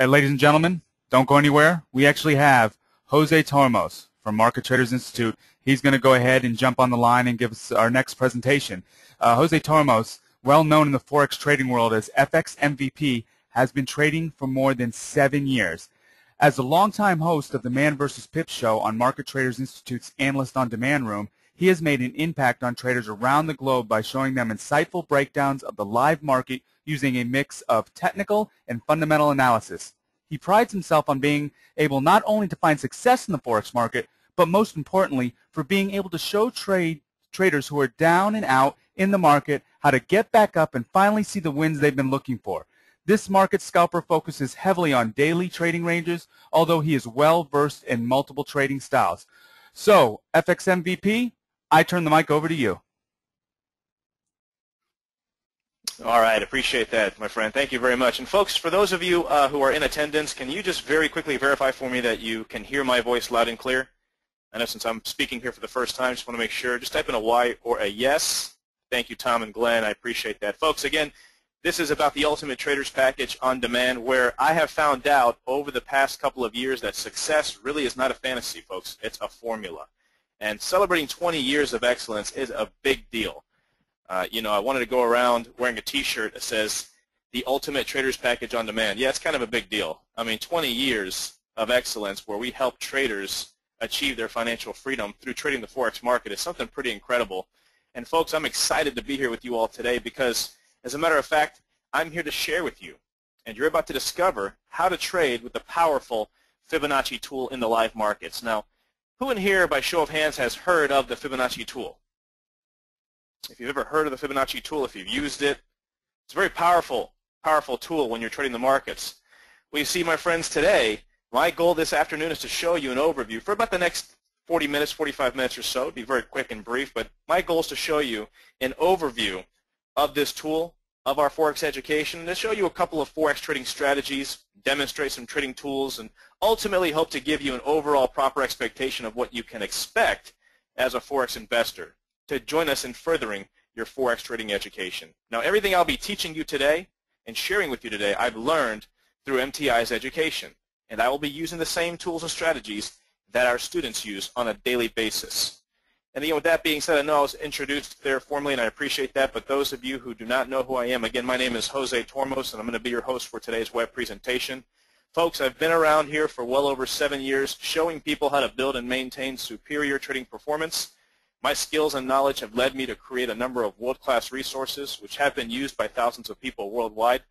And ladies and gentlemen, don't go anywhere. We actually have Jose Tormos from Market Traders Institute. He's going to go ahead and jump on the line and give us our next presentation. Jose Tormos, well known in the Forex trading world as FX MVP, has been trading for more than 7 years. As a longtime host of the Man vs. Pip Show on Market Traders Institute's Analyst on Demand Room, he has made an impact on traders around the globe by showing them insightful breakdowns of the live market using a mix of technical and fundamental analysis. He prides himself on being able not only to find success in the Forex market, but most importantly, for being able to show traders who are down and out in the market how to get back up and finally see the wins they've been looking for. This market scalper focuses heavily on daily trading ranges, although he is well-versed in multiple trading styles. So, FX MVP, I turn the mic over to you. All right, appreciate that, my friend. Thank you very much. And folks, for those of you who are in attendance, can you just very quickly verify for me that you can hear my voice loud and clear? I know since I'm speaking here for the first time, just want to make sure. Just type in a Y or a yes. Thank you, Tom and Glenn. I appreciate that. Folks, again, this is about the Ultimate Traders Package on Demand, where I have found out over the past couple of years that success really is not a fantasy, folks. It's a formula. And celebrating 20 years of excellence is a big deal. You know, I wanted to go around wearing a T-shirt that says, the Ultimate Traders Package on Demand. Yeah, it's kind of a big deal. I mean, 20 years of excellence where we help traders achieve their financial freedom through trading the Forex market is something pretty incredible. And, folks, I'm excited to be here with you all today because, as a matter of fact, I'm here to share with you, and you're about to discover how to trade with the powerful Fibonacci tool in the live markets. Now, who in here, by show of hands, has heard of the Fibonacci tool? If you've ever heard of the Fibonacci tool, if you've used it, it's a very powerful, powerful tool when you're trading the markets. Well, you see, my friends, today, my goal this afternoon is to show you an overview for about the next 40 minutes, 45 minutes or so. It'll be very quick and brief, but my goal is to show you an overview of this tool, of our Forex education, and to show you a couple of Forex trading strategies, demonstrate some trading tools, and ultimately hope to give you an overall proper expectation of what you can expect as a Forex investor to join us in furthering your Forex trading education. Now, everything I'll be teaching you today and sharing with you today, I've learned through MTI's education, and I will be using the same tools and strategies that our students use on a daily basis. And you know, with that being said, I know I was introduced there formally, and I appreciate that, but those of you who do not know who I am, again, my name is Jose Tormos, and I'm going to be your host for today's web presentation. Folks, I've been around here for well over 7 years showing people how to build and maintain superior trading performance. My skills and knowledge have led me to create a number of world-class resources, which have been used by thousands of people worldwide.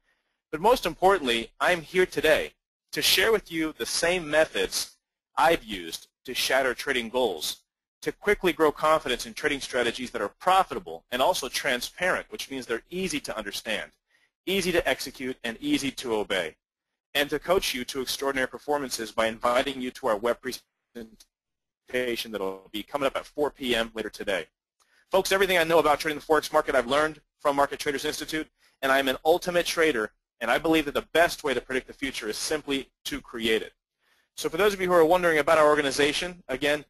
But most importantly, I'm here today to share with you the same methods I've used to shatter trading goals, to quickly grow confidence in trading strategies that are profitable and also transparent, which means they're easy to understand, easy to execute, and easy to obey, and to coach you to extraordinary performances by inviting you to our web presentation that will be coming up at 4 p.m. later today. Folks, everything I know about trading the Forex market I've learned from Market Traders Institute, and I'm an ultimate trader, and I believe that the best way to predict the future is simply to create it. So for those of you who are wondering about our organization, again,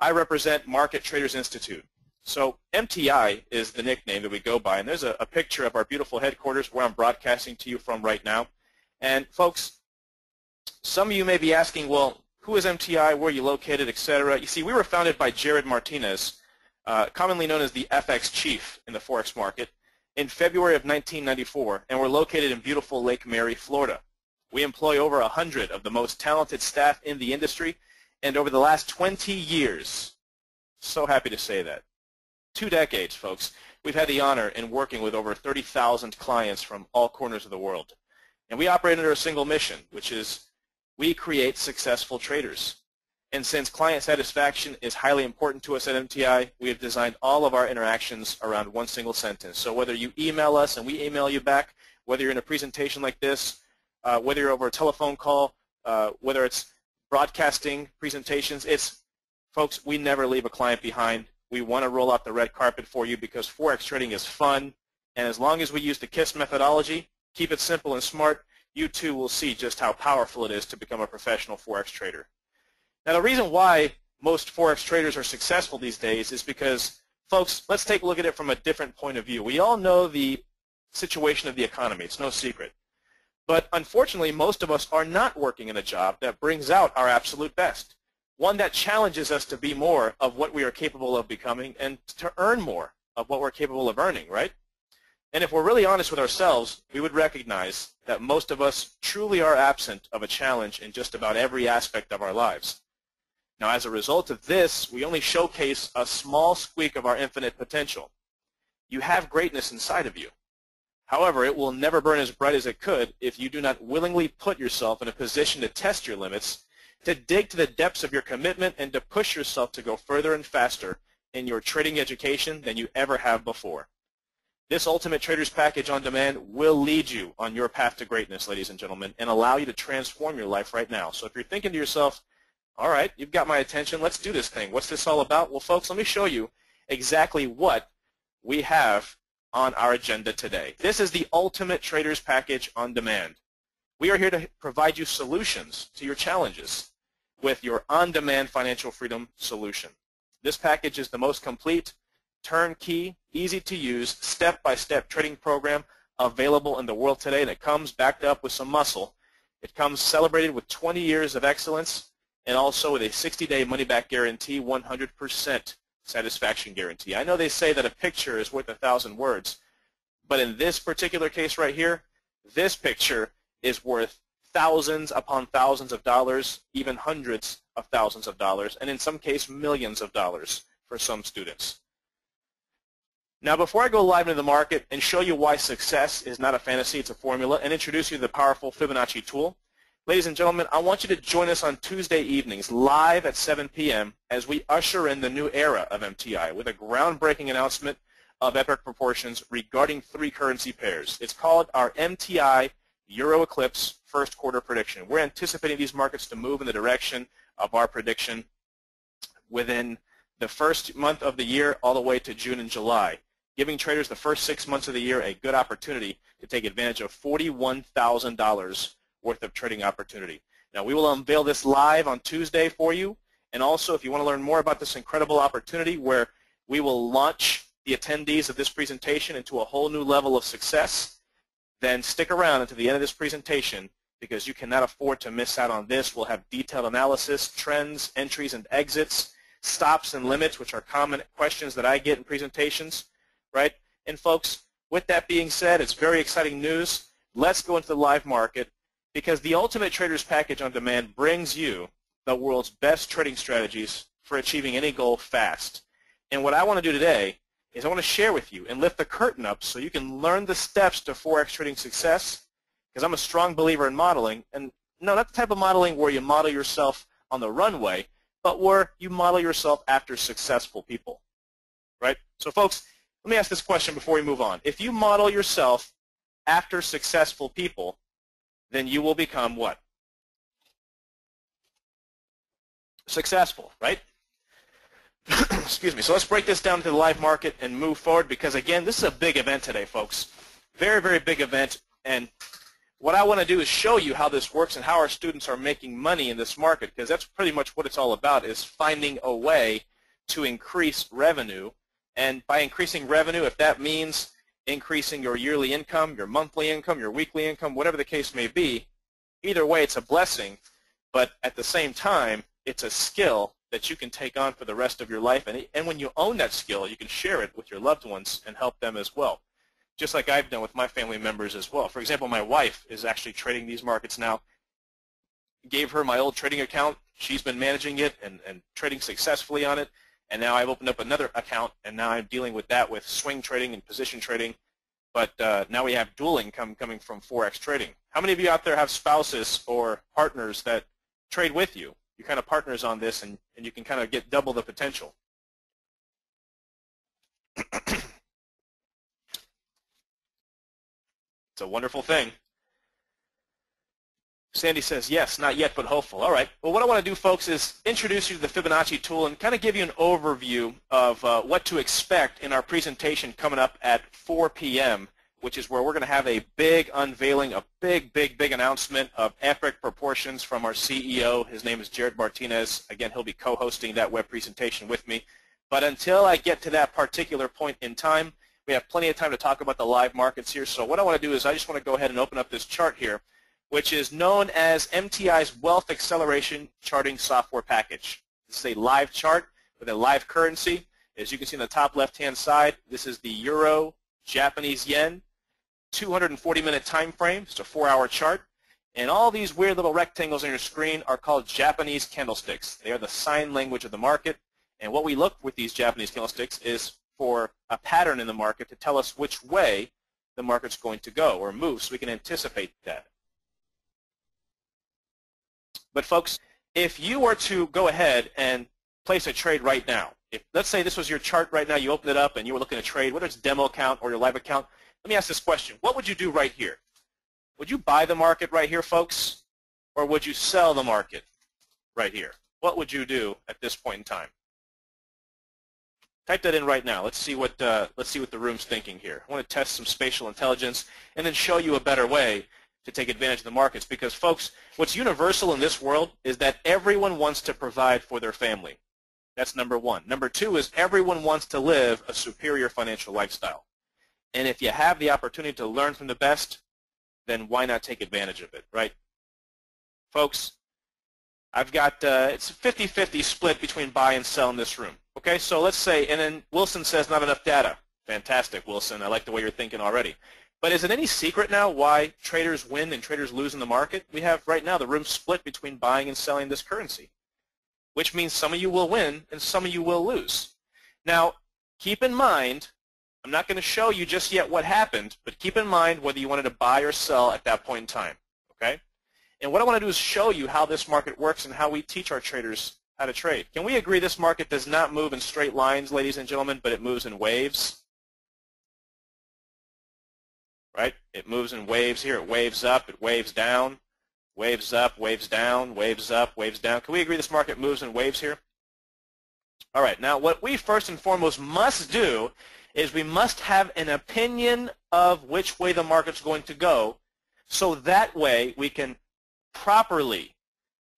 I represent Market Traders Institute. So MTI is the nickname that we go by, and there's a picture of our beautiful headquarters where I'm broadcasting to you from right now. And folks, some of you may be asking, well, who is MTI, where are you located, etc. You see, we were founded by Jared Martinez, commonly known as the FX Chief in the Forex market, in February of 1994, and we're located in beautiful Lake Mary, Florida. We employ over 100 of the most talented staff in the industry, and over the last 20 years, so happy to say that, 2 decades, folks, we've had the honor in working with over 30,000 clients from all corners of the world. And we operate under a single mission, which is we create successful traders. And since client satisfaction is highly important to us at MTI, we have designed all of our interactions around one single sentence. So whether you email us and we email you back, whether you're in a presentation like this, whether you're over a telephone call, whether it's broadcasting, presentations, it's, folks, we never leave a client behind. We want to roll out the red carpet for you because Forex trading is fun, and as long as we use the KISS methodology, keep it simple and smart, you too will see just how powerful it is to become a professional Forex trader. Now, the reason why most Forex traders are successful these days is because, folks, let's take a look at it from a different point of view. We all know the situation of the economy. It's no secret. But unfortunately, most of us are not working in a job that brings out our absolute best, one that challenges us to be more of what we are capable of becoming and to earn more of what we're capable of earning, right? And if we're really honest with ourselves, we would recognize that most of us truly are absent of a challenge in just about every aspect of our lives. Now, as a result of this, we only showcase a small squeak of our infinite potential. You have greatness inside of you. However, it will never burn as bright as it could if you do not willingly put yourself in a position to test your limits, to dig to the depths of your commitment, and to push yourself to go further and faster in your trading education than you ever have before. This Ultimate Traders Package on Demand will lead you on your path to greatness, ladies and gentlemen, and allow you to transform your life right now. So if you're thinking to yourself, all right, you've got my attention, let's do this thing. What's this all about? Well, folks, let me show you exactly what we have on our agenda today. This is the Ultimate Traders Package on Demand. We are here to provide you solutions to your challenges with your on-demand financial freedom solution. This package is the most complete, turnkey, easy-to-use, step-by-step trading program available in the world today, and it comes backed up with some muscle. It comes celebrated with 20 years of excellence, and also with a 60-day money-back guarantee, 100% satisfaction guarantee. I know they say that a picture is worth 1,000 words, but in this particular case right here, this picture is worth thousands upon thousands of dollars, even hundreds of thousands of dollars, and in some case millions of dollars for some students. Now, before I go live into the market and show you why success is not a fantasy, it's a formula, and introduce you to the powerful Fibonacci tool, ladies and gentlemen, I want you to join us on Tuesday evenings live at 7 p.m. as we usher in the new era of MTI with a groundbreaking announcement of epic proportions regarding three currency pairs. It's called our MTI Euro Eclipse first quarter prediction. We're anticipating these markets to move in the direction of our prediction within the first month of the year all the way to June and July, giving traders the first 6 months of the year a good opportunity to take advantage of $41,000 worth of trading opportunity. Now, we will unveil this live on Tuesday for you, and also if you want to learn more about this incredible opportunity where we will launch the attendees of this presentation into a whole new level of success, then stick around until the end of this presentation, because you cannot afford to miss out on this. We'll have detailed analysis, trends, entries and exits, stops and limits, which are common questions that I get in presentations, right? And folks, with that being said, it's very exciting news. Let's go into the live market, because the Ultimate Traders Package on Demand brings you the world's best trading strategies for achieving any goal fast. And what I want to do today is I want to share with you and lift the curtain up so you can learn the steps to Forex trading success, because I'm a strong believer in modeling, and no, not the type of modeling where you model yourself on the runway, but where you model yourself after successful people, right? So folks, let me ask this question before we move on. If you model yourself after successful people, then you will become what? Successful, right? Excuse me. So let's break this down to the live market and move forward, because, again, this is a big event today, folks. Very, very big event. And what I want to do is show you how this works and how our students are making money in this market, because that's pretty much what it's all about, is finding a way to increase revenue. And by increasing revenue, if that means increasing your yearly income, your monthly income, your weekly income, whatever the case may be, either way it's a blessing, but at the same time it's a skill that you can take on for the rest of your life, and when you own that skill you can share it with your loved ones and help them as well, just like I've done with my family members as well. For example, my wife is actually trading these markets now. Gave her my old trading account, she's been managing it and trading successfully on it. And now I've opened up another account, and now I'm dealing with that with swing trading and position trading. But now we have dual income coming from Forex trading. How many of you out there have spouses or partners that trade with you? You're kind of partners on this, and you can kind of get double the potential. It's a wonderful thing. Sandy says, yes, not yet, but hopeful. All right. Well, what I want to do, folks, is introduce you to the Fibonacci tool and kind of give you an overview of what to expect in our presentation coming up at 4 p.m., which is where we're going to have a big unveiling, a big announcement of epic proportions from our CEO. His name is Jared Martinez. Again, he'll be co-hosting that web presentation with me. But until I get to that particular point in time, we have plenty of time to talk about the live markets here. So what I want to do is I just want to go ahead and open up this chart here which is known as MTI's Wealth Acceleration Charting Software Package. This is a live chart with a live currency. As you can see on the top left-hand side, this is the euro, Japanese yen, 240-minute time frame. It's a 4-hour chart. And all these weird little rectangles on your screen are called Japanese candlesticks. They are the sign language of the market. And what we look with these Japanese candlesticks is for a pattern in the market to tell us which way the market's going to go or move, so we can anticipate that. But folks, if you were to go ahead and place a trade right now, if, let's say this was your chart right now, you opened it up and you were looking to trade, whether it's demo account or your live account, let me ask this question. What would you do right here? Would you buy the market right here, folks? Or would you sell the market right here? What would you do at this point in time? Type that in right now. Let's see what the room's thinking here. I want to test some spatial intelligence and then show you a better way to take advantage of the markets, because folks, what's universal in this world is that everyone wants to provide for their family. That's number one. Number two is everyone wants to live a superior financial lifestyle. And if you have the opportunity to learn from the best, then why not take advantage of it, right? Folks, I've got, it's a 50-50 split between buy and sell in this room. Okay, so let's say, and then Wilson says not enough data. Fantastic, Wilson. I like the way you're thinking already. But is it any secret now why traders win and traders lose in the market? We have right now the room split between buying and selling this currency, which means some of you will win and some of you will lose. Now, keep in mind, I'm not going to show you just yet what happened, but keep in mind whether you wanted to buy or sell at that point in time, okay? And what I want to do is show you how this market works and how we teach our traders how to trade. Can we agree this market does not move in straight lines, ladies and gentlemen, but it moves in waves? Right? It moves in waves here. It waves up, it waves down, waves up, waves down, waves up, waves down. Can we agree this market moves in waves here? All right, now what we first and foremost must do is we must have an opinion of which way the market's going to go, so that way we can properly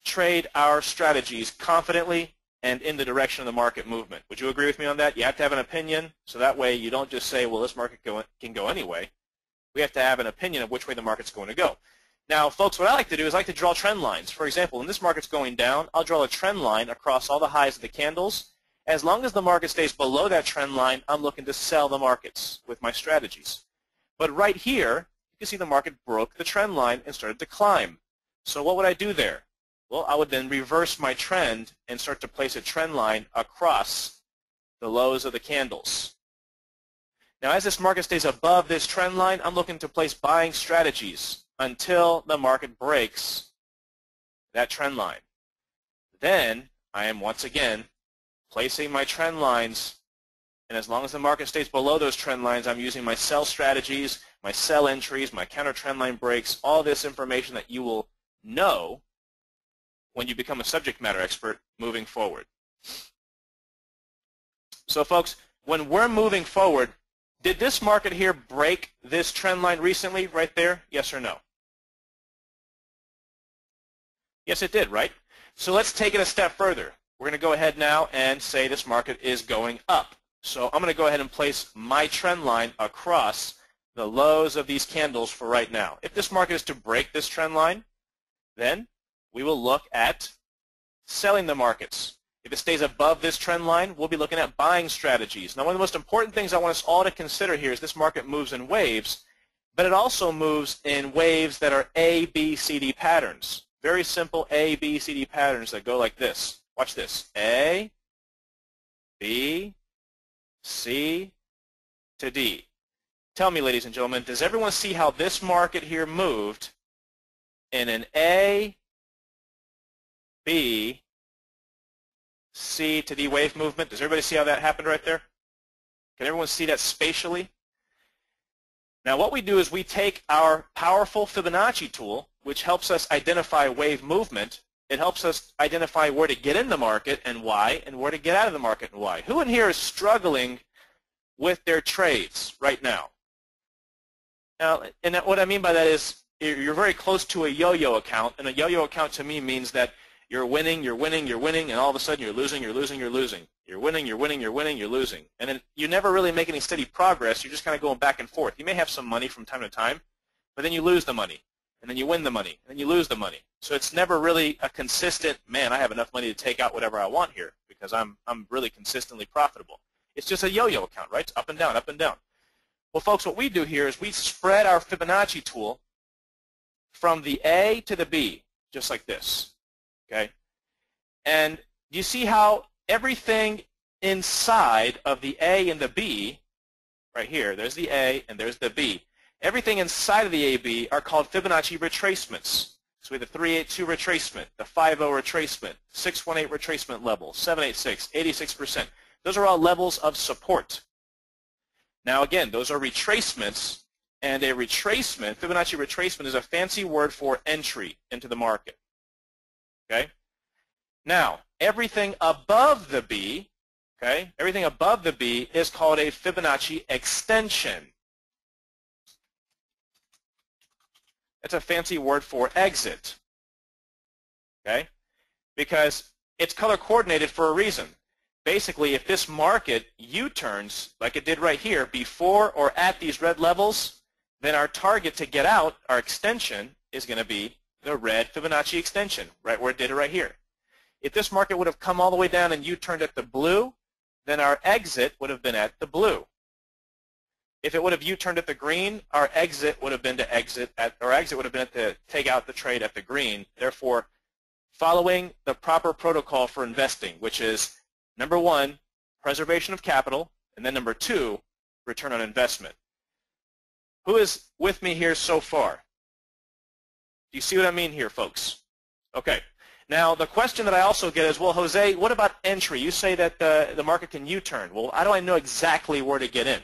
trade our strategies confidently and in the direction of the market movement. Would you agree with me on that? You have to have an opinion, so that way you don't just say, well, this market can go anyway. We have to have an opinion of which way the market's going to go. Now, folks, what I like to do is I like to draw trend lines. For example, when this market's going down, I'll draw a trend line across all the highs of the candles. As long as the market stays below that trend line, I'm looking to sell the markets with my strategies. But right here, you can see the market broke the trend line and started to climb. So what would I do there? Well, I would then reverse my trend and start to place a trend line across the lows of the candles. Now, as this market stays above this trend line, I'm looking to place buying strategies until the market breaks that trend line. Then I am once again placing my trend lines, and as long as the market stays below those trend lines, I'm using my sell strategies, my sell entries, my counter trend line breaks, all this information that you will know when you become a subject matter expert moving forward. So folks, when we're moving forward, did this market here break this trend line recently right there? Yes or no? Yes, it did, right? So let's take it a step further. We're going to go ahead now and say this market is going up. So I'm going to go ahead and place my trend line across the lows of these candles for right now. If this market is to break this trend line, then we will look at selling the markets. If it stays above this trend line, we'll be looking at buying strategies. Now, one of the most important things I want us all to consider here is this market moves in waves, but it also moves in waves that are A, B, C, D patterns. Very simple A, B, C, D patterns that go like this. Watch this, A, B, C to D. Tell me, ladies and gentlemen, does everyone see how this market here moved in an A, B, C to D wave movement? Does everybody see how that happened right there? Can everyone see that spatially? Now what we do is we take our powerful Fibonacci tool, which helps us identify wave movement. It helps us identify where to get in the market and why, and where to get out of the market and why. Who in here is struggling with their trades right now? Now, and what I mean by that is you're very close to a yo-yo account, and a yo-yo account to me means that you're winning, you're winning, you're winning, and all of a sudden you're losing, you're losing, you're losing. You're winning, you're winning, you're winning, you're losing. And then you never really make any steady progress. You're just kind of going back and forth. You may have some money from time to time, but then you lose the money. and then you win the money, and then you lose the money. So it's never really a consistent, man, I have enough money to take out whatever I want here because I'm really consistently profitable. It's just a yo-yo account, right? It's up and down, up and down. Well, folks, what we do here is we spread our Fibonacci tool from the A to the B, just like this, okay? And you see how everything inside of the A and the B, right here, there's the A and there's the B. Everything inside of the AB are called Fibonacci retracements. So we have the 382 retracement, the 50 retracement, 618 retracement level, 786, 86%. Those are all levels of support. Now again, those are retracements, and a retracement, Fibonacci retracement, is a fancy word for entry into the market. Okay? Now, everything above the B, okay, everything above the B is called a Fibonacci extension. That's a fancy word for exit. Okay? Because it's color coordinated for a reason. Basically, if this market U-turns like it did right here before or at these red levels, then our target to get out, our extension, is going to be the red Fibonacci extension, right where it did it right here. If this market would have come all the way down and U-turned at the blue, then our exit would have been at the blue. If it would have U-turned at the green, our exit would have been to exit at, or exit would have been to take out the trade at the green. Therefore, following the proper protocol for investing, which is number one, preservation of capital, and then number two, return on investment. Who is with me here so far? Do you see what I mean here, folks? Okay. Now, the question that I also get is, well, Jose, what about entry? You say that the market can U-turn. Well, how do I know exactly where to get in?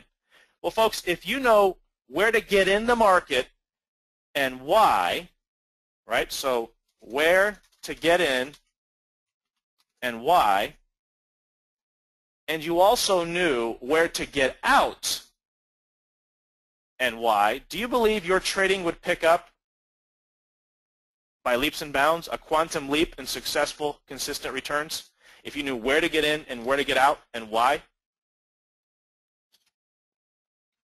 Well, folks, if you know where to get in the market and why, right, so where to get in and why, and you also knew where to get out and why, do you believe your trading would pick up by leaps and bounds, a quantum leap in successful, consistent returns, if you knew where to get in and where to get out and why?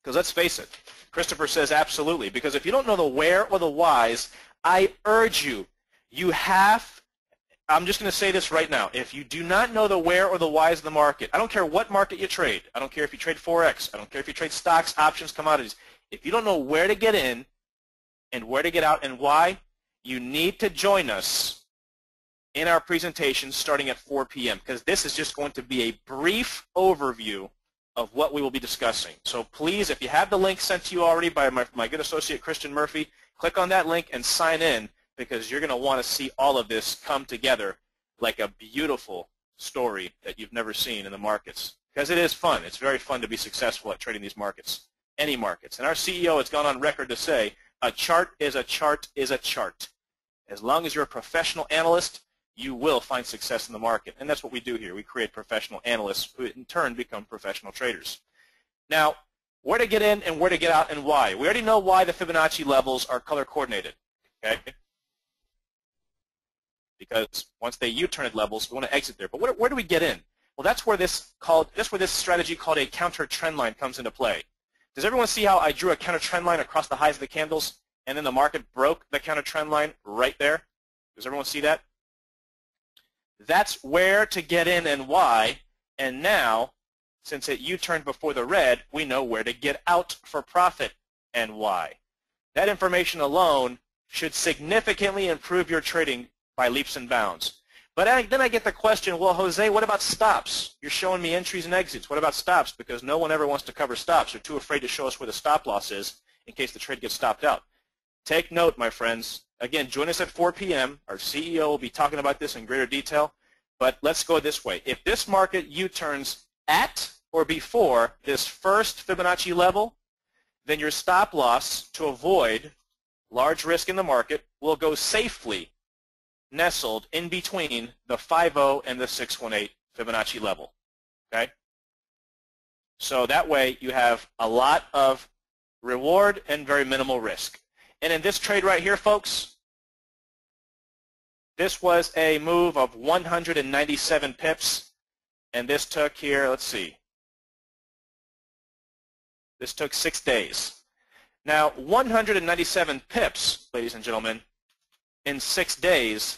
Because let's face it, Christopher says absolutely, because if you don't know the where or the whys, I urge you, you have, I'm just going to say this right now. If you do not know the where or the whys of the market, I don't care what market you trade. I don't care if you trade Forex. I don't care if you trade stocks, options, commodities. If you don't know where to get in and where to get out and why, you need to join us in our presentation starting at 4 p.m. because this is just going to be a brief overview of what we will be discussing. So please, if you have the link sent to you already by my good associate Christian Murphy, click on that link and sign in, because you're going to want to see all of this come together like a beautiful story that you've never seen in the markets. Because it is fun. It's very fun to be successful at trading these markets, any markets. And our CEO has gone on record to say, a chart is a chart is a chart. As long as you're a professional analyst, you will find success in the market. And that's what we do here. We create professional analysts who in turn become professional traders. Now, where to get in and where to get out and why. We already know why the Fibonacci levels are color coordinated. Okay? Because once they U-turn at levels, we want to exit there. But where do we get in? Well, that's where this strategy called a counter trend line comes into play. Does everyone see how I drew a counter trend line across the highs of the candles, and then the market broke the counter trend line right there? Does everyone see that? That's where to get in and why. And now, since it U-turned before the red, we know where to get out for profit and why. That information alone should significantly improve your trading by leaps and bounds. But then I get the question, well, Jose, what about stops? You're showing me entries and exits. What about stops? Because no one ever wants to cover stops. They're too afraid to show us where the stop loss is in case the trade gets stopped out. Take note, my friends. Again, join us at 4 p.m. Our CEO will be talking about this in greater detail. But let's go this way. If this market U-turns at or before this first Fibonacci level, then your stop loss, to avoid large risk in the market, will go safely nestled in between the 5.0 and the 6.18 Fibonacci level, okay? So that way you have a lot of reward and very minimal risk. And in this trade right here, folks, this was a move of 197 pips, and this took here, let's see, this took 6 days. Now, 197 pips, ladies and gentlemen, in 6 days,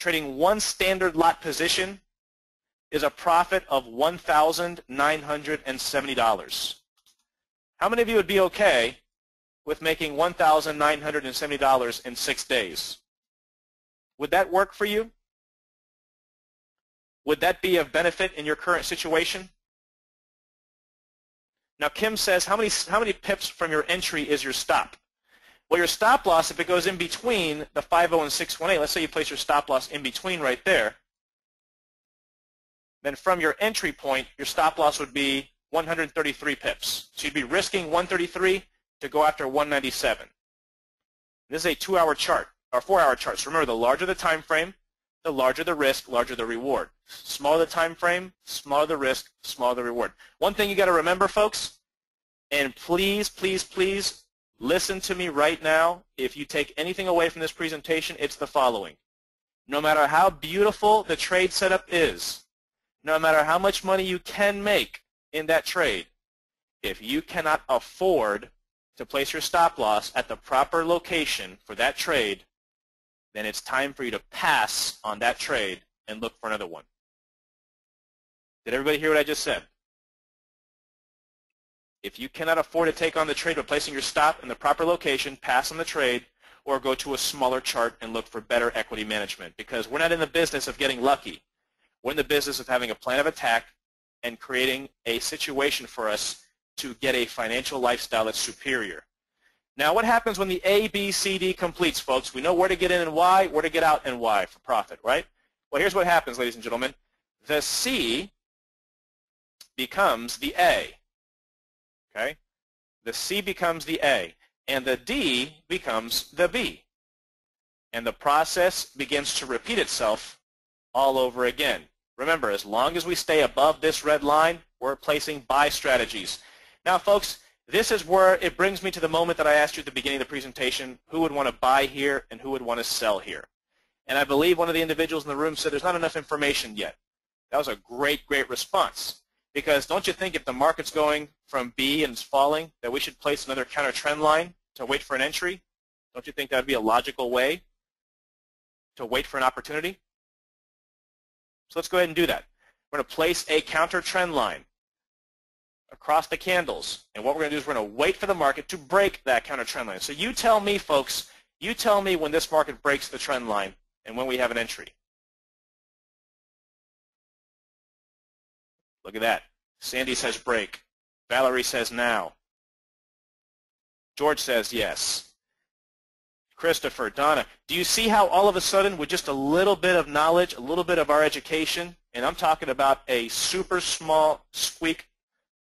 trading one standard lot position is a profit of $1,970. How many of you would be okay with making $1,970 in 6 days? Would that work for you? Would that be of benefit in your current situation? Now, Kim says, how many pips from your entry is your stop? Well, your stop loss, if it goes in between the 5.0 and 6.18, let's say you place your stop loss in between right there, then from your entry point, your stop loss would be 133 pips. So you'd be risking 133 to go after 197. This is a 2-hour chart, or 4-hour chart. So remember, the larger the time frame, the larger the risk, larger the reward. Smaller the time frame, smaller the risk, smaller the reward. One thing you got to remember, folks, and please, please, please listen to me right now. If you take anything away from this presentation, it's the following. No matter how beautiful the trade setup is, no matter how much money you can make in that trade, if you cannot afford to place your stop loss at the proper location for that trade, then it's time for you to pass on that trade and look for another one. Did everybody hear what I just said? If you cannot afford to take on the trade by placing your stop in the proper location, pass on the trade, or go to a smaller chart and look for better equity management, because we're not in the business of getting lucky. We're in the business of having a plan of attack and creating a situation for us to get a financial lifestyle that's superior. Now, what happens when the A, B, C, D completes, folks? We know where to get in and why, where to get out and why for profit, right? Well, here's what happens, ladies and gentlemen. The C becomes the A, okay? The C becomes the A, and the D becomes the B. And the process begins to repeat itself all over again. Remember, as long as we stay above this red line, we're placing buy strategies. Now, folks, this is where it brings me to the moment that I asked you at the beginning of the presentation, who would want to buy here and who would want to sell here? And I believe one of the individuals in the room said there's not enough information yet. That was a great, great response, because don't you think if the market's going from B and it's falling that we should place another counter trend line to wait for an entry? Don't you think that would be a logical way to wait for an opportunity? So let's go ahead and do that. We're going to place a counter trend line across the candles, and what we're going to do is we're going to wait for the market to break that counter trend line. So you tell me, folks, you tell me when this market breaks the trend line and when we have an entry. Look at that. Sandy says break. Valerie says now. George says yes. Christopher, Donna, do you see how all of a sudden with just a little bit of knowledge, a little bit of our education, and I'm talking about a super small squeak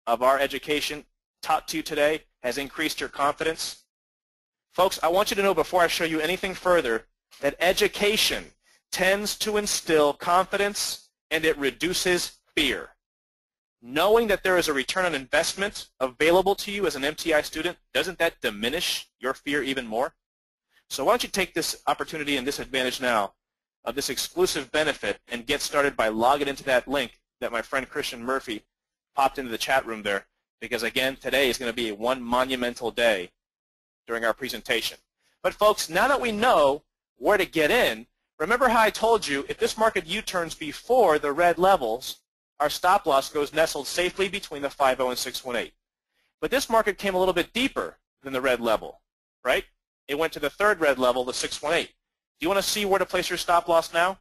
of our education taught to you today has increased your confidence? Folks, I want you to know before I show you anything further that education tends to instill confidence and it reduces fear. Knowing that there is a return on investment available to you as an MTI student, doesn't that diminish your fear even more? So why don't you take this opportunity and this advantage now of this exclusive benefit and get started by logging into that link that my friend Christian Murphy popped into the chat room there, because again, today is going to be one monumental day during our presentation. But folks, now that we know where to get in, remember how I told you if this market U-turns before the red levels, our stop loss goes nestled safely between the 5.0 and 6.18. But this market came a little bit deeper than the red level, right? It went to the third red level, the 6.18. Do you want to see where to place your stop loss now?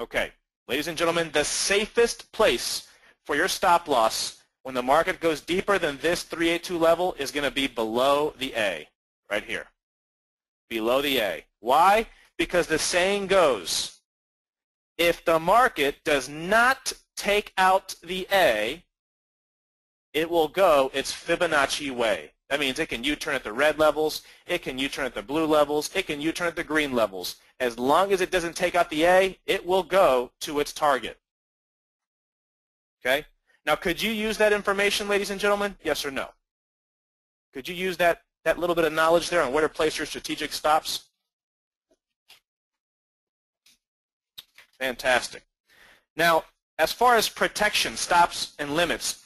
Okay. Ladies and gentlemen, the safest place for your stop loss when the market goes deeper than this 382 level is going to be below the A, right here, below the A. Why? Because the saying goes, if the market does not take out the A, it will go its Fibonacci way. That means it can U-turn at the red levels, it can U-turn at the blue levels, it can U-turn at the green levels. As long as it doesn't take out the A, it will go to its target. Okay? Now, could you use that information, ladies and gentlemen? Yes or no? Could you use that little bit of knowledge there on where to place your strategic stops? Fantastic. Now, as far as protection, stops, and limits,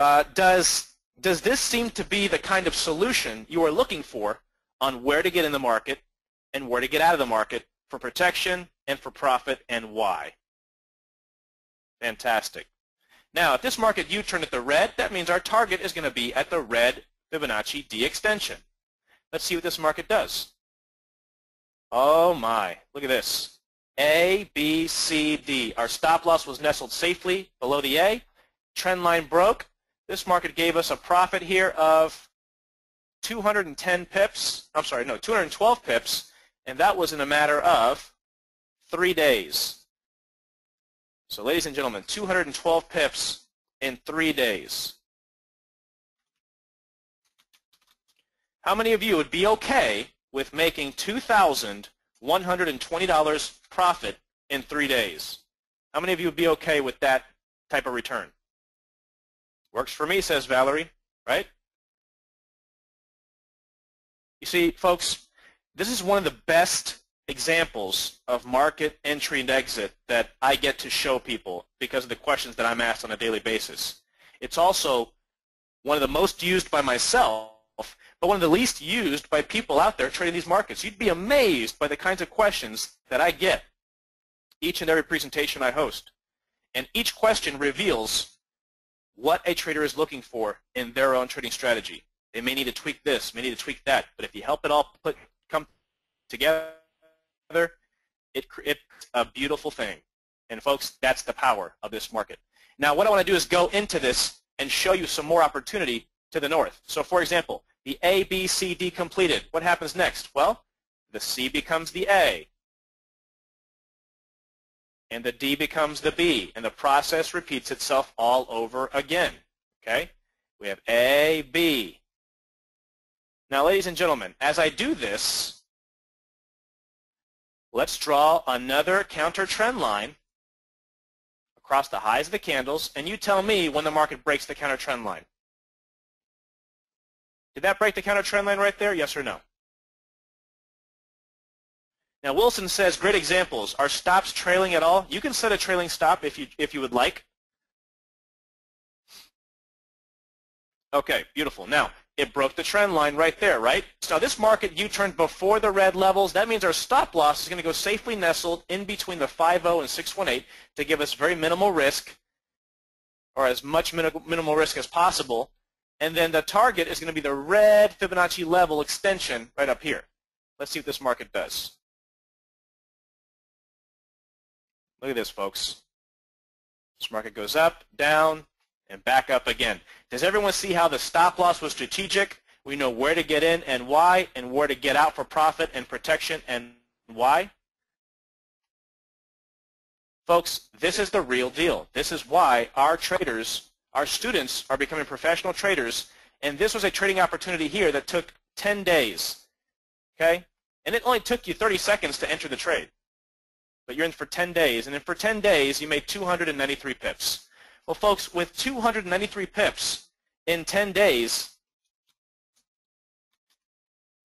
Does this seem to be the kind of solution you are looking for on where to get in the market and where to get out of the market for protection and for profit, and why? Fantastic. Now, if this market U-turn at the red, that means our target is going to be at the red Fibonacci D extension. Let's see what this market does. Oh my, look at this. A, B, C, D. Our stop loss was nestled safely below the A. Trend line broke. This market gave us a profit here of 210 pips. I'm sorry, no, 212 pips, and that was in a matter of 3 days. So, ladies and gentlemen, 212 pips in 3 days. How many of you would be okay with making $2,120 profit in 3 days? How many of you would be okay with that type of return? Works for me, says Valerie, right? You see, folks, this is one of the best examples of market entry and exit that I get to show people because of the questions that I'm asked on a daily basis. It's also one of the most used by myself, but one of the least used by people out there trading these markets. You'd be amazed by the kinds of questions that I get each and every presentation I host. And each question reveals what a trader is looking for in their own trading strategy. They may need to tweak this, may need to tweak that, but if you help it all come together, it's a beautiful thing. And folks, that's the power of this market. Now, what I want to do is go into this and show you some more opportunity to the north. So, for example, the A, B, C, D completed. What happens next? Well, the C becomes the A, and the D becomes the B, and the process repeats itself all over again. Okay? We have A, B. Now, ladies and gentlemen, as I do this, let's draw another counter trend line across the highs of the candles, and you tell me when the market breaks the counter trend line. Did that break the counter trend line right there? Yes or no? Now, Wilson says, great examples. Are stops trailing at all? You can set a trailing stop if you would like. Okay, beautiful. Now, it broke the trend line right there, right? So this market U-turned before the red levels. That means our stop loss is going to go safely nestled in between the 5.0 and 6.18 to give us very minimal risk, or as much minimal risk as possible. And then the target is going to be the red Fibonacci level extension right up here. Let's see what this market does. Look at this, folks. This market goes up, down, and back up again. Does everyone see how the stop loss was strategic? We know where to get in and why, and where to get out for profit and protection and why. Folks, this is the real deal. This is why our traders, our students, are becoming professional traders, and this was a trading opportunity here that took 10 days, okay? And it only took you 30 seconds to enter the trade. But you're in for 10 days, and then for 10 days, you made 293 pips. Well, folks, with 293 pips in 10 days,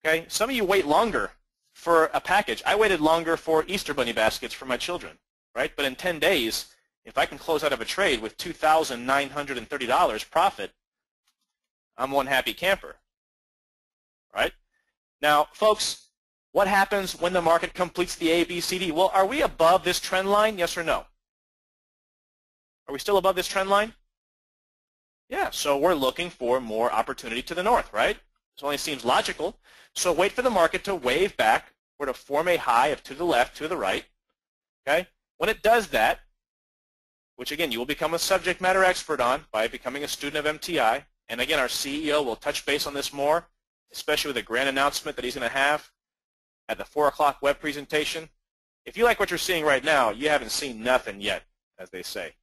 okay, some of you wait longer for a package. I waited longer for Easter bunny baskets for my children, right? But in 10 days, if I can close out of a trade with $2,930 profit, I'm one happy camper, right? Now, folks, what happens when the market completes the A, B, C, D? Well, are we above this trend line, yes or no? Are we still above this trend line? Yeah, so we're looking for more opportunity to the north, right? This only seems logical. So wait for the market to wave back or to form a high of to the left, to the right, okay? When it does that, which again, you will become a subject matter expert on by becoming a student of MTI, and again, our CEO will touch base on this more, especially with a grand announcement that he's going to have at the 4 o'clock web presentation. If you like what you're seeing right now, you haven't seen nothing yet, as they say.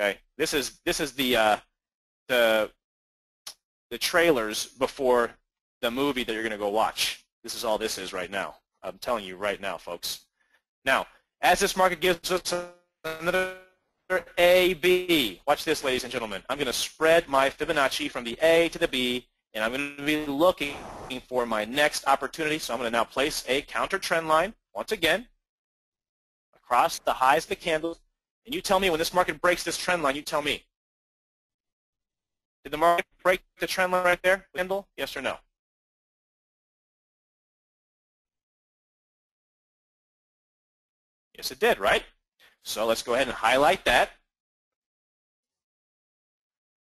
Okay, this is the trailers before the movie that you're going to go watch. This is all this is right now. I'm telling you right now, folks. Now, as this market gives us another A, B, watch this, ladies and gentlemen. I'm going to spread my Fibonacci from the A to the B, and I'm going to be looking for my next opportunity. So I'm going to now place a counter trend line, once again, across the highs of the candles. And you tell me when this market breaks this trend line, you tell me. Did the market break the trend line right there, Kendall? Yes or no? Yes, it did, right? So let's go ahead and highlight that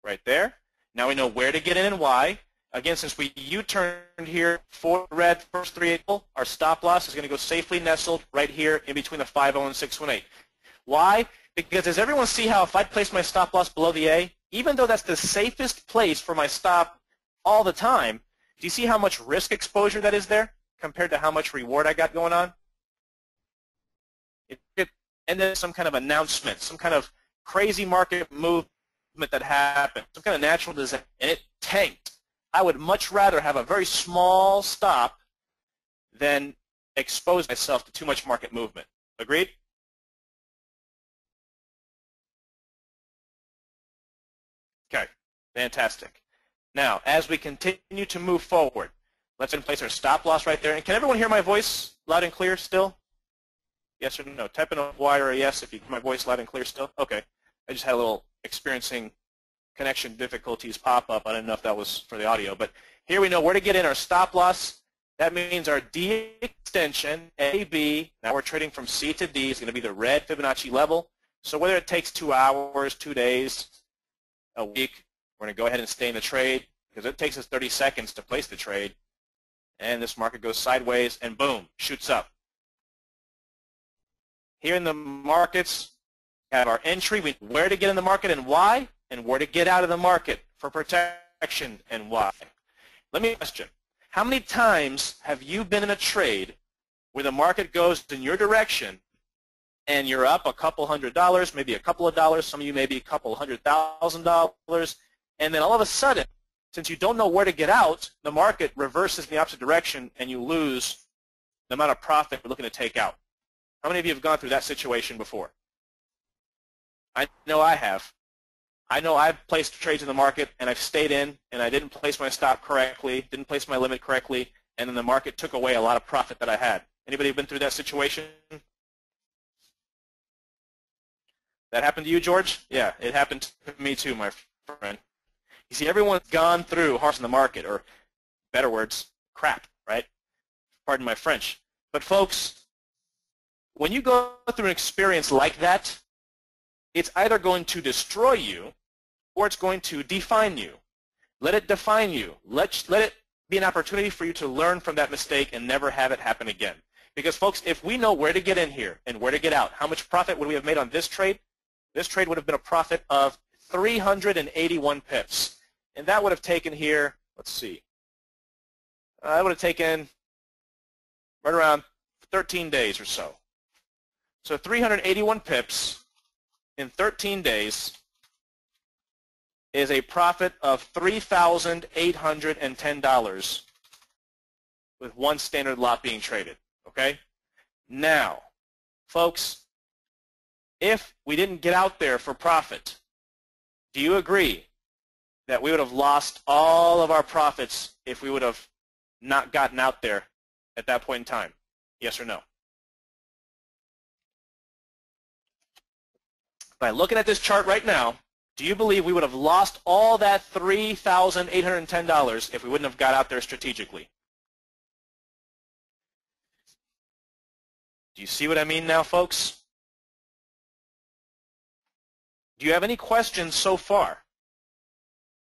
right there. Now we know where to get in and why. Again, since we U-turned here, four red, first 3/8, our stop loss is going to go safely nestled right here in between the 5.0 and 6.18. Why? Because does everyone see how if I place my stop loss below the A, even though that's the safest place for my stop all the time, do you see how much risk exposure that is there compared to how much reward I got going on? And then some kind of announcement, some kind of crazy market movement that happened, some kind of natural disaster, and it tanked. I would much rather have a very small stop than expose myself to too much market movement. Agreed? Okay, fantastic. Now, as we continue to move forward, let's place our stop loss right there. And can everyone hear my voice loud and clear still? Yes or no? Type in a Y or a yes if you hear my voice loud and clear still. Okay, I just had a little experiencing connection difficulties pop up. I don't know if that was for the audio, but here we know where to get in our stop loss. That means our D extension, AB, now we're trading from C to D, is going to be the red Fibonacci level. So whether it takes 2 hours, 2 days, a week, we're going to go ahead and stay in the trade because it takes us 30 seconds to place the trade. And this market goes sideways and boom, shoots up. Here in the markets, we have our entry, where to get in the market and why, and where to get out of the market for protection and why. Let me question, how many times have you been in a trade where the market goes in your direction and you're up a couple $100, maybe a couple of dollars, some of you maybe a couple $100,000, and then all of a sudden, since you don't know where to get out, the market reverses in the opposite direction and you lose the amount of profit we're looking to take out? How many of you have gone through that situation before? I know I have. I know I've placed trades in the market and I've stayed in and I didn't place my stop correctly, didn't place my limit correctly, and then the market took away a lot of profit that I had. Anybody been through that situation? That happened to you, George? Yeah, it happened to me too, my friend. You see, everyone's gone through horse in the market, or better words, crap, right? Pardon my French. But folks, when you go through an experience like that, it's either going to destroy you or it's going to define you. Let it define you. Let it be an opportunity for you to learn from that mistake and never have it happen again. Because, folks, if we know where to get in here and where to get out, how much profit would we have made on this trade? This trade would have been a profit of 381 pips. And that would have taken here, let's see, that would have taken right around 13 days or so. So 381 pips in 13 days is a profit of $3,810 with one standard lot being traded, okay? Now, folks, if we didn't get out there for profit, do you agree that we would have lost all of our profits if we would have not gotten out there at that point in time? Yes or no? By looking at this chart right now, do you believe we would have lost all that $3,810 if we wouldn't have got out there strategically? Do you see what I mean now, folks? Do you have any questions so far?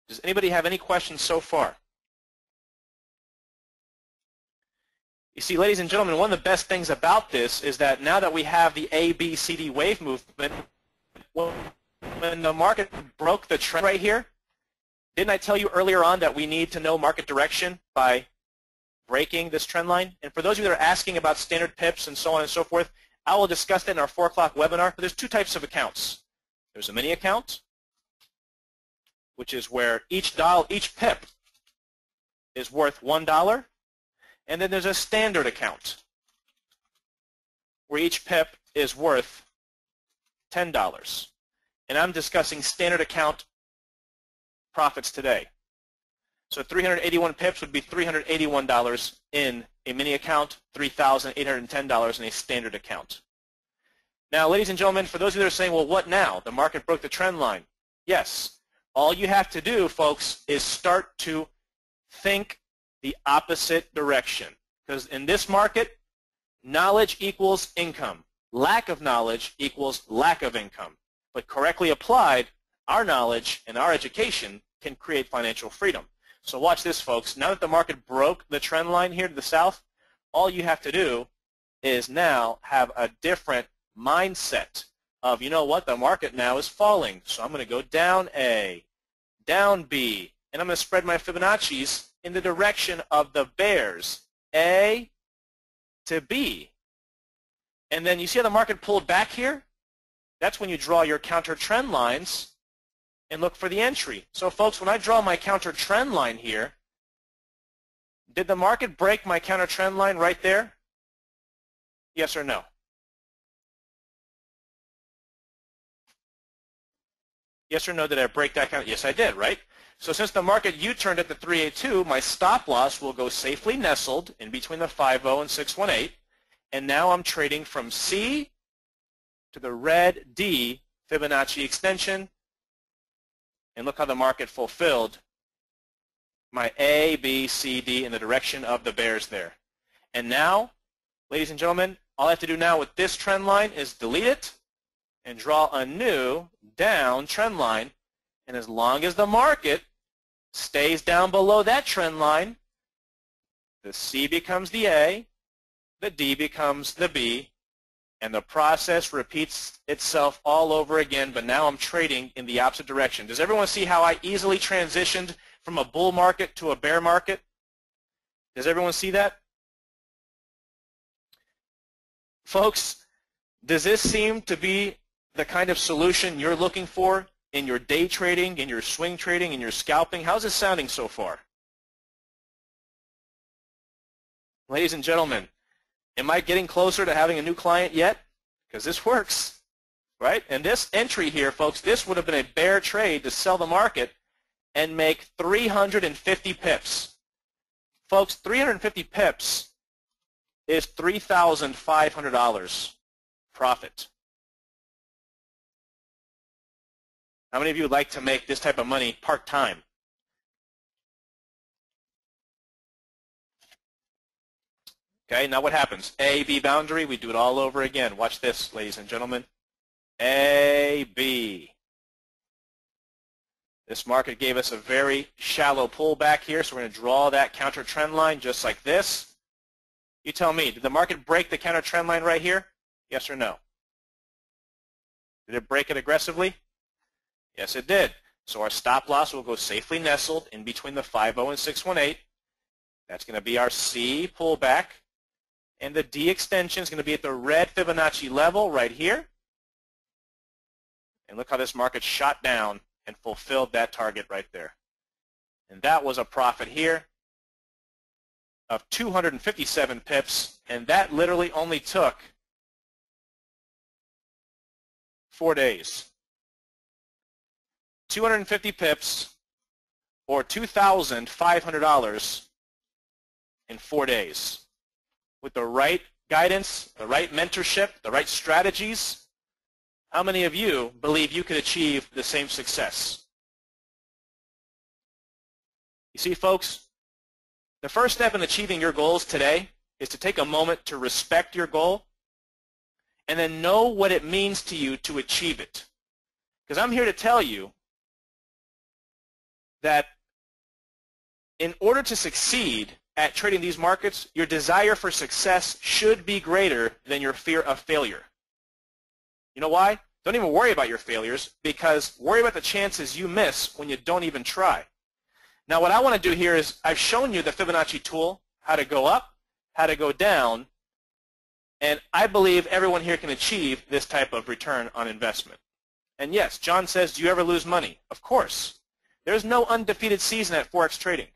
Does anybody have any questions so far? You see, ladies and gentlemen, one of the best things about this is that now that we have the ABCD wave movement, when the market broke the trend right here, didn't I tell you earlier on that we need to know market direction by breaking this trend line? And for those of you that are asking about standard pips and so on and so forth, I will discuss that in our 4 o'clock webinar. But there's two types of accounts. There's a mini account, which is where each pip is worth $1. And then there's a standard account, where each pip is worth $10, and I'm discussing standard account profits today. So 381 pips would be $381 in a mini account, $3,810 in a standard account. Now, ladies and gentlemen, for those of you that are saying, well, what now? The market broke the trend line. Yes, All you have to do, folks, is start to think the opposite direction. Because in this market, knowledge equals income. Lack of knowledge equals lack of income. But correctly applied, our knowledge and our education can create financial freedom. So watch this, folks. Now that the market broke the trend line here to the south, all you have to do is now have a different mindset of, you know what, the market now is falling. So I'm going to go down A, down B, and I'm going to spread my Fibonacci's in the direction of the bears, A to B. And then you see how the market pulled back here? That's when you draw your counter trend lines and look for the entry. So folks, when I draw my counter trend line here, did the market break my counter trend line right there? Yes or no? Yes or no, did I break that counter? Yes, I did, right? So since the market U-turned at the 382, my stop loss will go safely nestled in between the 50 and 618. And now I'm trading from C to the red D Fibonacci extension. And look how the market fulfilled my A, B, C, D in the direction of the bears there. And now, ladies and gentlemen, all I have to do now with this trend line is delete it and draw a new down trend line. And as long as the market stays down below that trend line, the C becomes the A, the D becomes the B, and the process repeats itself all over again, but now I'm trading in the opposite direction. Does everyone see how I easily transitioned from a bull market to a bear market? Does everyone see that? Folks, does this seem to be the kind of solution you're looking for in your day trading, in your swing trading, in your scalping? How's this sounding so far? Ladies and gentlemen, am I getting closer to having a new client yet? Because this works, right? And this entry here, folks, this would have been a bear trade to sell the market and make 350 pips. Folks, 350 pips is $3,500 profit. How many of you would like to make this type of money part-time? Okay, now what happens? A, B boundary, we do it all over again. Watch this, ladies and gentlemen. A, B. This market gave us a very shallow pullback here, so we're going to draw that counter trend line just like this. You tell me, did the market break the counter trend line right here? Yes or no? Did it break it aggressively? Yes, it did. So our stop loss will go safely nestled in between the 50 and 618. That's going to be our C pullback. And the D extension is going to be at the red Fibonacci level right here. And look how this market shot down and fulfilled that target right there. And that was a profit here of 257 pips. And that literally only took 4 days. 250 pips or $2,500 in 4 days. With the right guidance, the right mentorship, the right strategies, how many of you believe you could achieve the same success? You see, folks, the first step in achieving your goals today is to take a moment to respect your goal and then know what it means to you to achieve it. Because I'm here to tell you that in order to succeed at trading these markets, your desire for success should be greater than your fear of failure. You know why? Don't even worry about your failures, because worry about the chances you miss when you don't even try. Now what I want to do here is I've shown you the Fibonacci tool, how to go up, how to go down, and I believe everyone here can achieve this type of return on investment. And yes, John says, do you ever lose money? Of course. There's no undefeated season at Forex trading.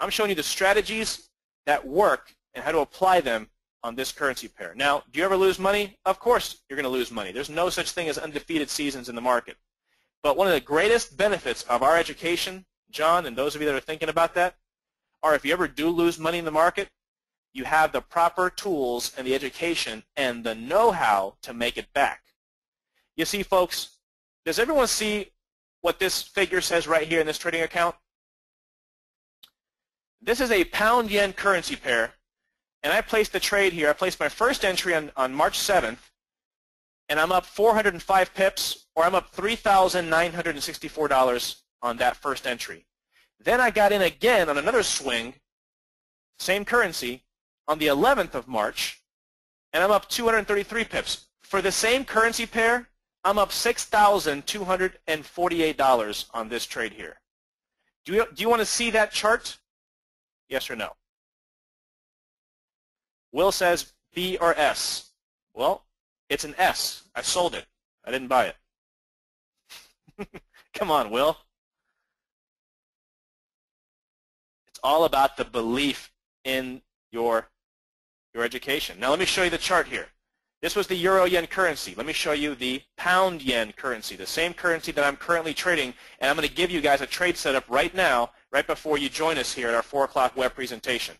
I'm showing you the strategies that work and how to apply them on this currency pair. Now, do you ever lose money? Of course you're going to lose money. There's no such thing as undefeated seasons in the market. But one of the greatest benefits of our education, John, and those of you that are thinking about that, are if you ever do lose money in the market, you have the proper tools and the education and the know-how to make it back. You see, folks, does everyone see what this figure says right here in this trading account? This is a pound-yen currency pair, and I placed the trade here. I placed my first entry on March 7th, and I'm up 405 pips, or I'm up $3,964 on that first entry. Then I got in again on another swing, same currency, on the 11th of March, and I'm up 233 pips. For the same currency pair, I'm up $6,248 on this trade here. Do you want to see that chart? Yes or no? Will says B or S. Well, it's an S. I sold it. I didn't buy it. Come on, Will. It's all about the belief in your education. Now let me show you the chart here. This was the euro-yen currency. Let me show you the pound-yen currency, the same currency that I'm currently trading, and I'm going to give you guys a trade setup right now, right before you join us here at our 4 o'clock web presentation.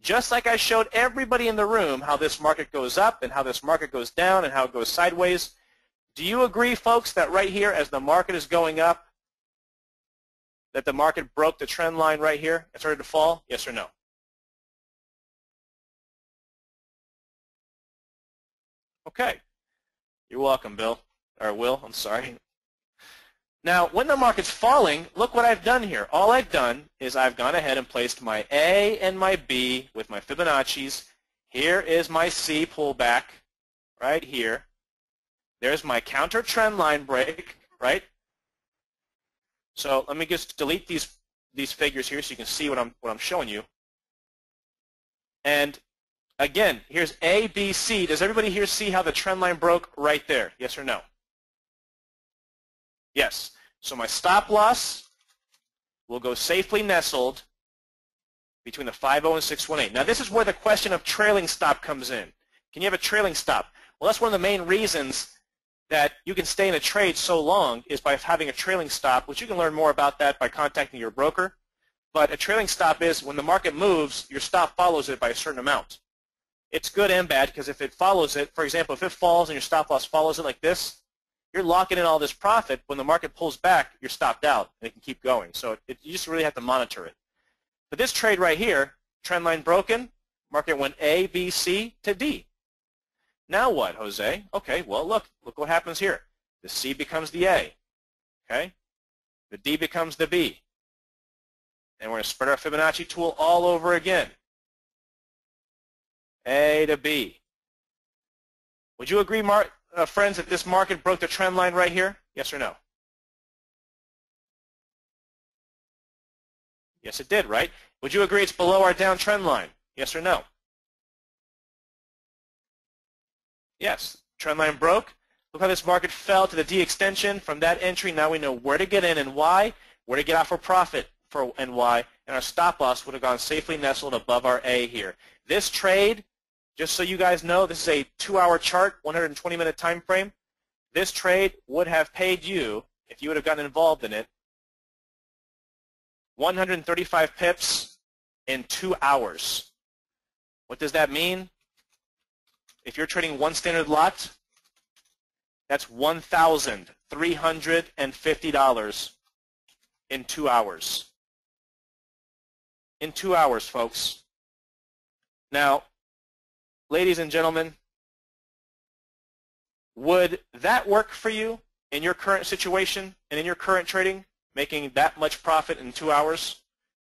Just like I showed everybody in the room how this market goes up and how this market goes down and how it goes sideways, do you agree, folks, that right here, as the market is going up, that the market broke the trend line right here and started to fall? Yes or no? Okay. You're welcome, Bill. Or Will, I'm sorry. Now, when the market's falling, look what I've done here. All I've done is I've gone ahead and placed my A and my B with my Fibonaccis. Here is my C pullback right here. There's my counter trend line break, right? So let me just delete these figures here so you can see what I'm showing you. And again, here's A, B, C. Does everybody here see how the trend line broke right there? Yes or no? Yes. So my stop loss will go safely nestled between the 5.0 and 6.18. Now this is where the question of trailing stop comes in. Can you have a trailing stop? Well, that's one of the main reasons that you can stay in a trade so long is by having a trailing stop, which you can learn more about that by contacting your broker. But a trailing stop is when the market moves, your stop follows it by a certain amount. It's good and bad because if it follows it, for example, if it falls and your stop loss follows it like this, you're locking in all this profit. When the market pulls back, you're stopped out and it can keep going. So you just really have to monitor it. But this trade right here, trend line broken, market went A, B, C to D. Now what, Jose? Okay, well, look what happens here. The C becomes the A, okay? The D becomes the B. And we're going to spread our Fibonacci tool all over again. A to B. Would you agree, friends, that this market broke the trend line right here? Yes or no? Yes, it did, right? Would you agree it's below our down trend line? Yes or no? Yes. Trend line broke. Look how this market fell to the D extension. From that entry, now we know where to get in and why, where to get out for profit for and why, and our stop loss would have gone safely nestled above our A here. This trade, just so you guys know, this is a 2-hour chart, 120-minute time frame. This trade would have paid you, if you would have gotten involved in it, 135 pips in 2 hours. What does that mean? If you're trading one standard lot, that's $1,350 in 2 hours. In 2 hours, folks. Now, ladies and gentlemen, would that work for you in your current situation and in your current trading, making that much profit in 2 hours?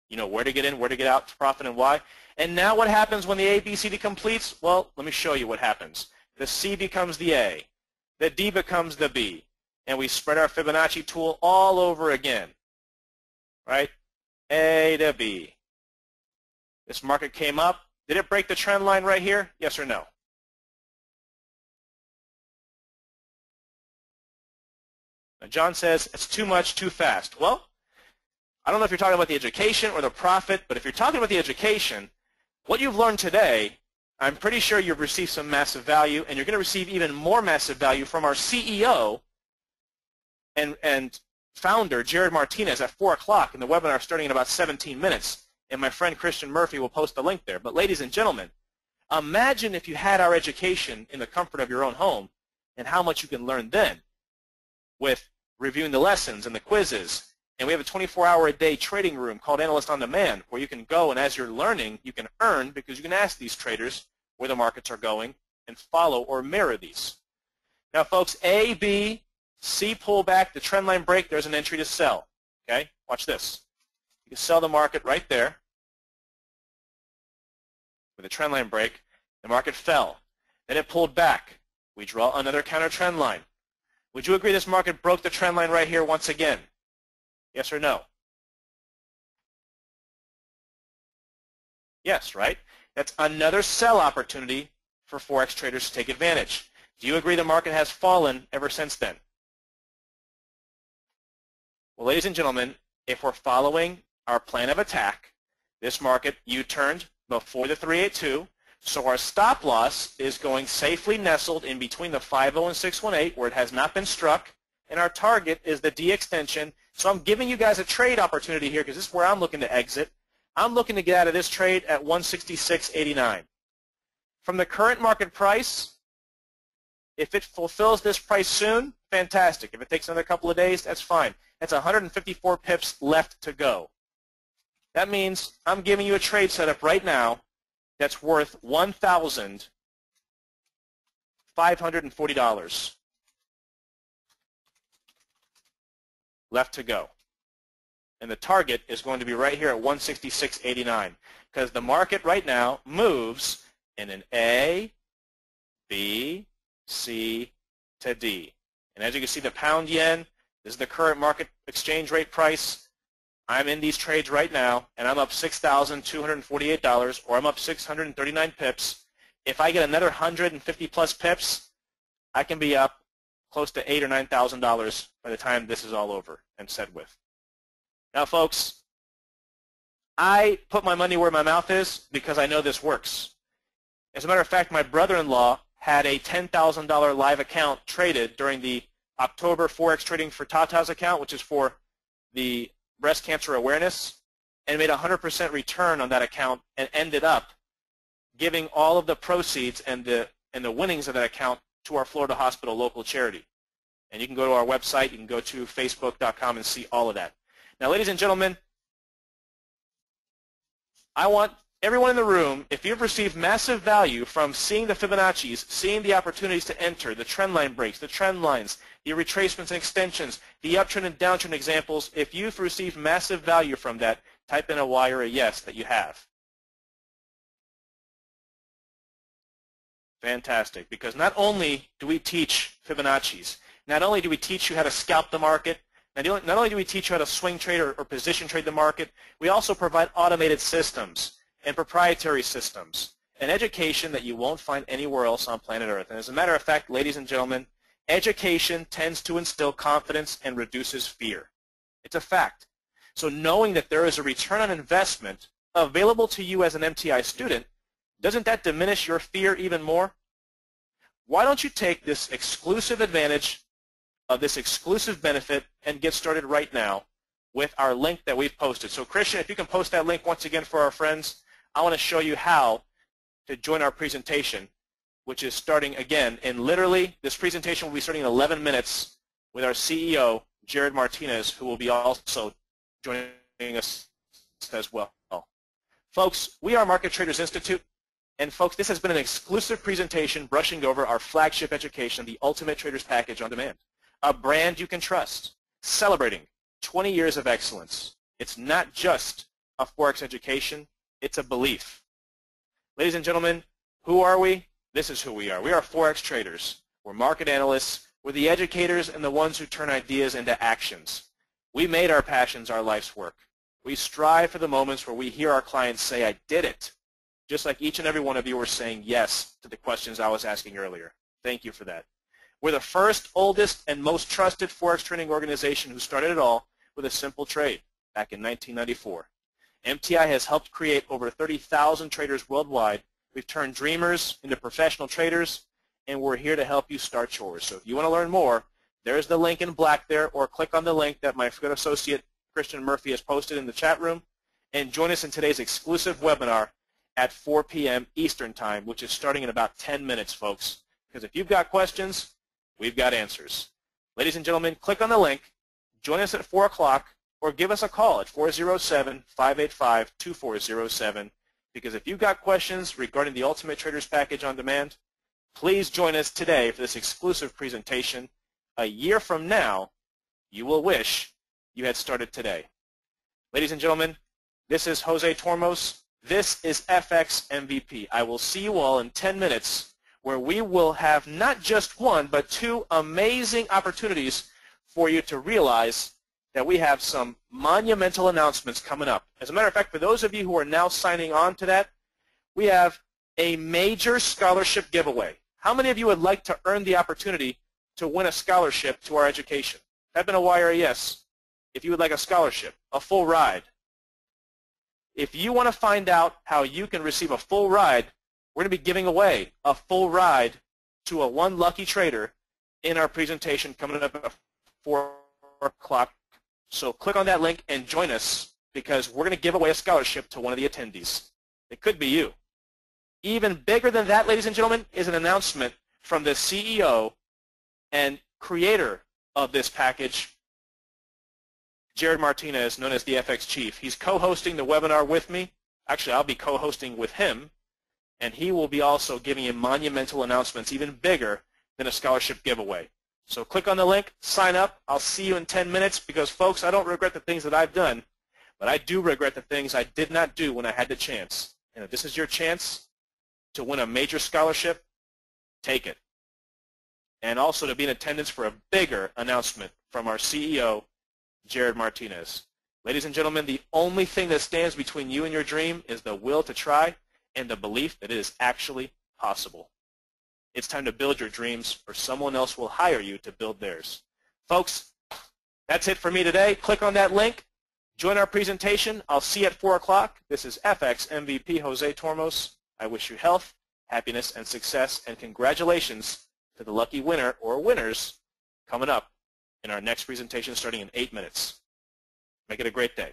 You know where to get in, where to get out, profit, and why. And now what happens when the A, B, C, D completes? Well, let me show you what happens. The C becomes the A. The D becomes the B. And we spread our Fibonacci tool all over again, right? A to B. This market came up. Did it break the trend line right here? Yes or no? Now John says, it's too much, too fast. Well, I don't know if you're talking about the education or the profit, but if you're talking about the education, what you've learned today, I'm pretty sure you've received some massive value, and you're going to receive even more massive value from our CEO and founder, Jared Martinez, at 4 o'clock in the webinar starting in about 17 minutes. And my friend Christian Murphy will post the link there. But ladies and gentlemen, imagine if you had our education in the comfort of your own home and how much you can learn then with reviewing the lessons and the quizzes. And we have a 24-hour-a-day trading room called Analyst on Demand, where you can go, and as you're learning, you can earn because you can ask these traders where the markets are going and follow or mirror these. Now, folks, A, B, C pullback, the trend line break, there's an entry to sell. Okay? Watch this. You can sell the market right there with a trend line break. The market fell. Then it pulled back. We draw another counter trend line. Would you agree this market broke the trend line right here once again? Yes or no? Yes, right? That's another sell opportunity for Forex traders to take advantage. Do you agree the market has fallen ever since then? Well, ladies and gentlemen, if we're following our plan of attack, this market U-turned before the 382, so our stop loss is going safely nestled in between the 50 and 618 where it has not been struck, and our target is the D extension. So I'm giving you guys a trade opportunity here because this is where I'm looking to exit. I'm looking to get out of this trade at 166.89. From the current market price, if it fulfills this price soon, fantastic. If it takes another couple of days, that's fine. That's 154 pips left to go. That means I'm giving you a trade setup right now that's worth $1,540 left to go. And the target is going to be right here at 166.89 because the market right now moves in an A, B, C to D. And as you can see, the pound yen, this is the current market exchange rate price. I'm in these trades right now, and I'm up $6,248, or I'm up 639 pips. If I get another 150 plus pips, I can be up close to $8,000 or $9,000 by the time this is all over and said with. Now, folks, I put my money where my mouth is because I know this works. As a matter of fact, my brother-in-law had a $10,000 live account traded during the October Forex Trading for Tatas account, which is for the breast cancer awareness, and made 100% return on that account and ended up giving all of the proceeds and the winnings of that account to our Florida hospital local charity. And you can go to our website, you can go to facebook.com and see all of that. Now, ladies and gentlemen, I want everyone in the room, if you've received massive value from seeing the Fibonacci's, seeing the opportunities to enter, the trend line breaks, the trend lines, the retracements and extensions, the uptrend and downtrend examples, if you've received massive value from that, type in a Y or a yes that you have. Fantastic, because not only do we teach Fibonacci's, not only do we teach you how to scalp the market, not only do we teach you how to swing trade or position trade the market, we also provide automated systems and proprietary systems, an education that you won't find anywhere else on planet Earth. And as a matter of fact, ladies and gentlemen, education tends to instill confidence and reduces fear. It's a fact. So knowing that there is a return on investment available to you as an MTI student, doesn't that diminish your fear even more? Why don't you take this exclusive advantage of this exclusive benefit and get started right now with our link that we've posted. So Christian, if you can post that link once again for our friends, I want to show you how to join our presentation, which is starting again in literally, this presentation will be starting in 11 minutes with our CEO, Jared Martinez, who will be also joining us as well. Folks, we are Market Traders Institute, and folks, this has been an exclusive presentation brushing over our flagship education, the Ultimate Traders Package on Demand, a brand you can trust, celebrating 20 years of excellence. It's not just a Forex education, it's a belief. Ladies and gentlemen, who are we? This is who we are. We are Forex traders. We're market analysts. We're the educators and the ones who turn ideas into actions. We made our passions our life's work. We strive for the moments where we hear our clients say, I did it, just like each and every one of you were saying yes to the questions I was asking earlier. Thank you for that. We're the first, oldest, and most trusted Forex trading organization who started it all with a simple trade back in 1994. MTI has helped create over 30,000 traders worldwide. We've turned dreamers into professional traders, and we're here to help you start yours. So if you want to learn more, there's the link in black there, or click on the link that my good associate Christian Murphy has posted in the chat room, and join us in today's exclusive webinar at 4 p.m. Eastern Time, which is starting in about 10 minutes, folks, because if you've got questions, we've got answers. Ladies and gentlemen, click on the link, join us at 4 o'clock, or give us a call at 407-585-2407, because if you've got questions regarding the Ultimate Traders Package on Demand, please join us today for this exclusive presentation. A year from now, you will wish you had started today. Ladies and gentlemen, this is Jose Tormos. This is FX MVP. I will see you all in 10 minutes, where we will have not just one, but two amazing opportunities for you to realize that we have some monumental announcements coming up. As a matter of fact, for those of you who are now signing on to that, we have a major scholarship giveaway. How many of you would like to earn the opportunity to win a scholarship to our education? Type in a Y or a yes if you would like a scholarship, a full ride. If you want to find out how you can receive a full ride, we're going to be giving away a full ride to a one lucky trader in our presentation coming up at 4 o'clock. So click on that link and join us, because we're going to give away a scholarship to one of the attendees. It could be you. Even bigger than that, ladies and gentlemen, is an announcement from the CEO and creator of this package, Jared Martinez, known as the FX Chief. He's co-hosting the webinar with me. Actually, I'll be co-hosting with him, and he will be also giving you monumental announcements, even bigger than a scholarship giveaway. So click on the link, sign up. I'll see you in 10 minutes, because, folks, I don't regret the things that I've done, but I do regret the things I did not do when I had the chance. And if this is your chance to win a major scholarship, take it. And also to be in attendance for a bigger announcement from our CEO, Jared Martinez. Ladies and gentlemen, the only thing that stands between you and your dream is the will to try and the belief that it is actually possible. It's time to build your dreams, or someone else will hire you to build theirs. Folks, that's it for me today. Click on that link. Join our presentation. I'll see you at 4 o'clock. This is FX MVP Jose Tormos. I wish you health, happiness, and success, and congratulations to the lucky winner or winners coming up in our next presentation starting in 8 minutes. Make it a great day.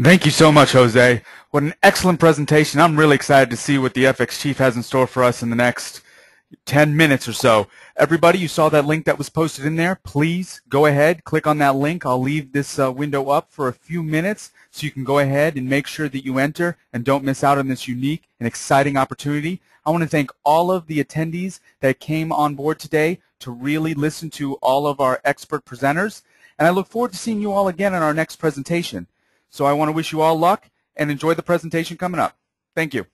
Thank you so much, Jose. What an excellent presentation. I'm really excited to see what the FX Chief has in store for us in the next 10 minutes or so. Everybody, you saw that link that was posted in there. Please go ahead, click on that link. I'll leave this window up for a few minutes so you can go ahead and make sure that you enter and don't miss out on this unique and exciting opportunity. I want to thank all of the attendees that came on board today to really listen to all of our expert presenters. And I look forward to seeing you all again in our next presentation. So I want to wish you all luck and enjoy the presentation coming up. Thank you.